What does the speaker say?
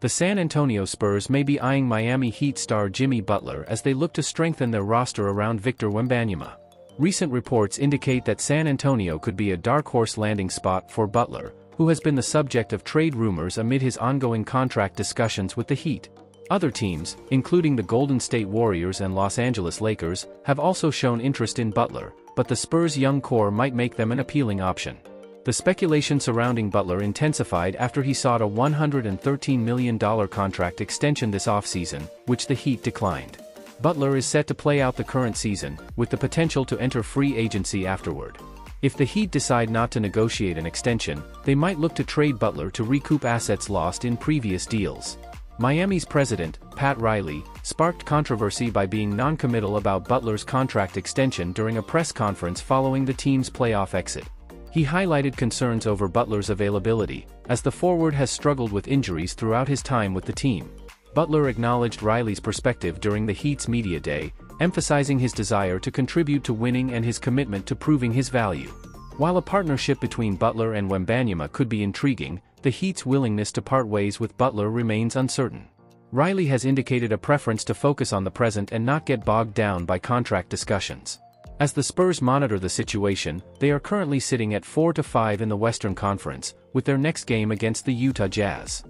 The San Antonio Spurs may be eyeing Miami Heat star Jimmy Butler as they look to strengthen their roster around Victor Wembanyama. Recent reports indicate that San Antonio could be a dark horse landing spot for Butler, who has been the subject of trade rumors amid his ongoing contract discussions with the Heat. Other teams, including the Golden State Warriors and Los Angeles Lakers, have also shown interest in Butler, but the Spurs' young core might make them an appealing option. The speculation surrounding Butler intensified after he sought a $113 million contract extension this offseason, which the Heat declined. Butler is set to play out the current season, with the potential to enter free agency afterward. If the Heat decide not to negotiate an extension, they might look to trade Butler to recoup assets lost in previous deals. Miami's president, Pat Riley, sparked controversy by being non-committal about Butler's contract extension during a press conference following the team's playoff exit. He highlighted concerns over Butler's availability, as the forward has struggled with injuries throughout his time with the team. Butler acknowledged Riley's perspective during the Heat's media day, emphasizing his desire to contribute to winning and his commitment to proving his value. While a partnership between Butler and Wembanyama could be intriguing, the Heat's willingness to part ways with Butler remains uncertain. Riley has indicated a preference to focus on the present and not get bogged down by contract discussions. As the Spurs monitor the situation, they are currently sitting at 4-5 in the Western Conference, with their next game against the Utah Jazz.